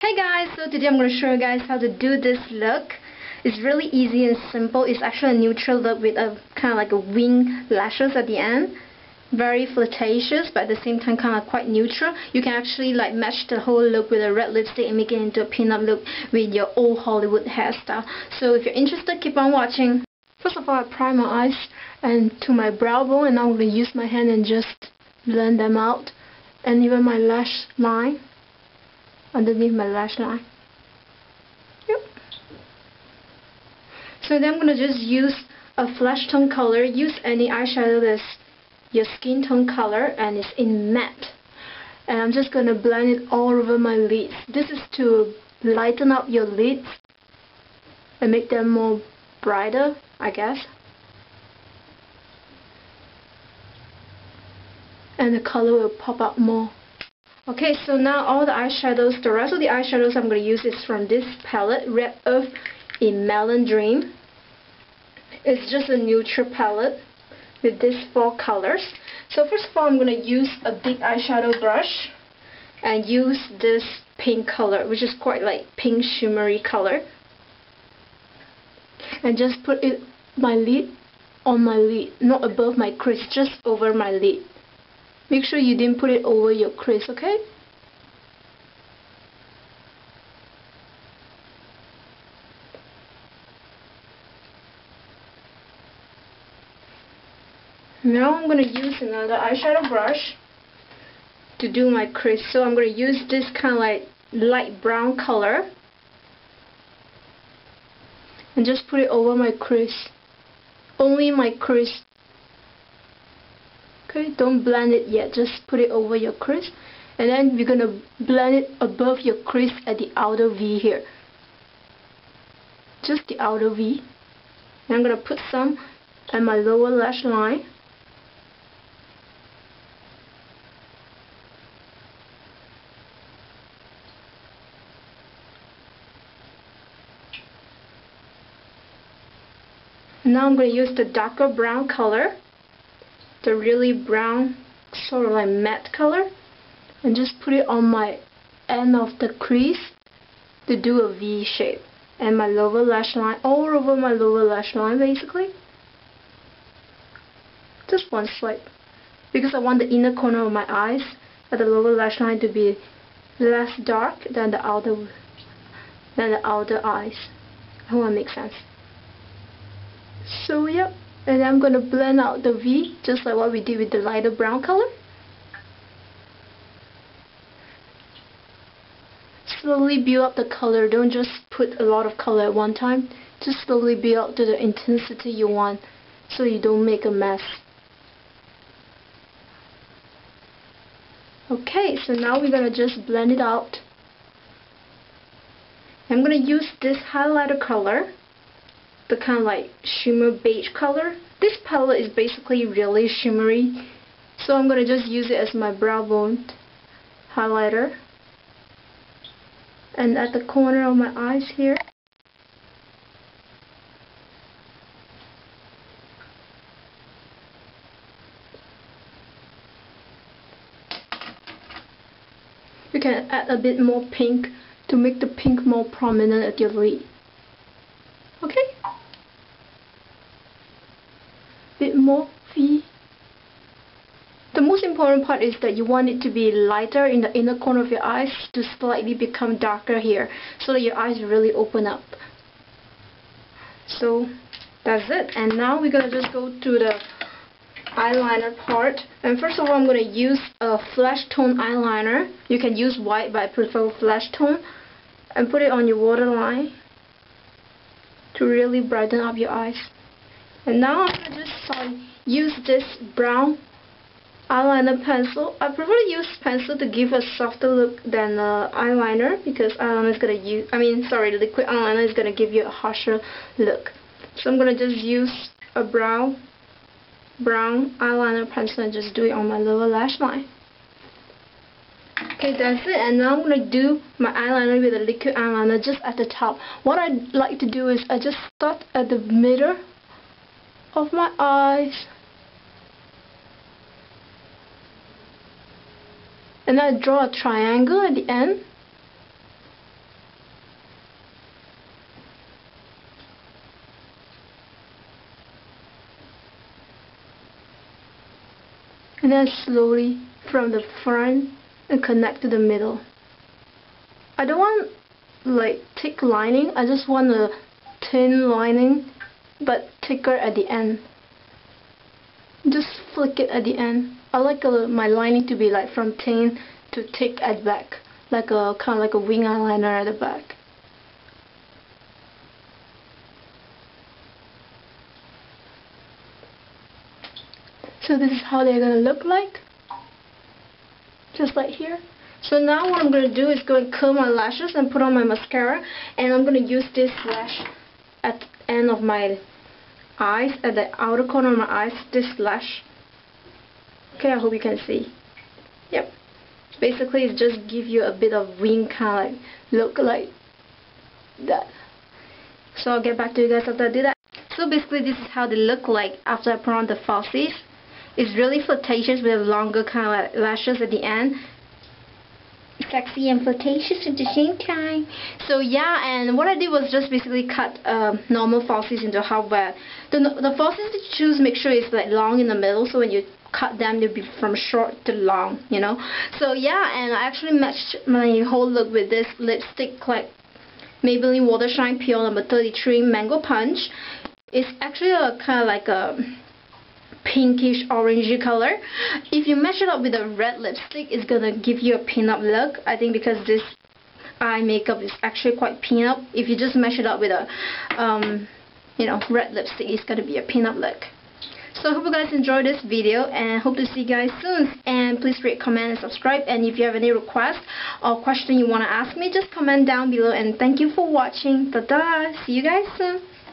Hey guys, so today I'm going to show you guys how to do this look. It's really easy and simple. It's actually a neutral look with a kind of like a wing lashes at the end. Very flirtatious, but at the same time kind of quite neutral. You can actually like match the whole look with a red lipstick and make it into a pinup look with your old Hollywood hairstyle. So if you're interested, keep on watching. First of all, I prime my eyes and to my brow bone, and I'm going to use my hand and just blend them out, and even my lash line. Underneath my lash line. Yep. So then I'm going to just use a flesh tone color. Use any eyeshadow that's your skin tone color and it's in matte. And I'm just going to blend it all over my lids. This is to lighten up your lids and make them more brighter, I guess. And the color will pop up more. Okay, so now all the eyeshadows, the rest of the eyeshadows I'm going to use is from this palette, Red Earth in Melon Dream. It's just a neutral palette with these four colors. So first of all, I'm going to use a big eyeshadow brush and use this pink color, which is quite like pink shimmery color. And just put it on my lid, not above my crease, just over my lid. Make sure you didn't put it over your crease, okay? Now I'm going to use another eyeshadow brush to do my crease. So I'm going to use this kind of like light brown color and just put it over my crease. Only my crease. Okay, don't blend it yet, just put it over your crease, and then we're going to blend it above your crease at the outer V here, just the outer V. And I'm going to put some at my lower lash line . Now I'm going to use the darker brown color, the really brown, sort of like matte color, and just put it on my end of the crease to do a V shape, and my lower lash line, all over my lower lash line basically, just one swipe, because I want the inner corner of my eyes at the lower lash line to be less dark than the outer eyes. I hope that makes sense. So yep. And I'm going to blend out the V, just like what we did with the lighter brown color. Slowly build up the color. Don't just put a lot of color at one time. Just slowly build up to the intensity you want, so you don't make a mess. Okay, so now we're going to just blend it out. I'm going to use this highlighter color, the kind of like shimmer beige color. This palette is basically really shimmery, so I'm going to just use it as my brow bone highlighter, and at the corner of my eyes here. You can add a bit more pink to make the pink more prominent at your lid. Okay? Bit more V. The most important part is that you want it to be lighter in the inner corner of your eyes to slightly become darker here, so that your eyes really open up. So that's it. And now we're going to just go to the eyeliner part. And first of all, I'm going to use a flesh tone eyeliner. You can use white, but I prefer flesh tone. And put it on your waterline to really brighten up your eyes. And now I'm going to just use this brown eyeliner pencil. I prefer to use pencil to give a softer look than eyeliner, because liquid eyeliner is going to give you a harsher look. So I'm going to just use a brown eyeliner pencil and just do it on my lower lash line. Okay, that's it. And now I'm going to do my eyeliner with a liquid eyeliner just at the top. What I like to do is I just start at the middle of my eyes, and I draw a triangle at the end, and then slowly from the front and connect to the middle. I don't want like thick lining, I just want a thin lining but thicker at the end. Just flick it at the end. I like my lining to be like from thin to thick at the back, like a kind of like a wing eyeliner at the back. So this is how they're gonna look like, just like here. So now what I'm gonna do is gonna curl my lashes and put on my mascara, and I'm gonna use this lash at the end of my eyes, at the outer corner of my eyes, this lash. Okay, I hope you can see. Yep. Basically, it just gives you a bit of wing kind of like look like that. So I'll get back to you guys after I do that. So basically, this is how they look like after I put on the falsies. It's really flirtatious with longer kind of like lashes at the end. Sexy and flirtatious at the same time. So yeah, and what I did was just basically cut normal falsies into half. But the falsies that you choose, make sure it's like long in the middle, so when you cut them, they'll be from short to long, you know. So yeah, and I actually matched my whole look with this lipstick, like Maybelline Water Shine PL number 33 Mango Punch. It's actually a kind of like a pinkish orangey color. If you match it up with a red lipstick, it's gonna give you a pin-up look, I think, because this eye makeup is actually quite pin-up. If you just match it up with a you know, red lipstick, it's gonna be a pin-up look. So I hope you guys enjoyed this video, and hope to see you guys soon. And please rate, comment, and subscribe. And if you have any requests or question you want to ask me, just comment down below. And thank you for watching. Ta-da! See you guys soon.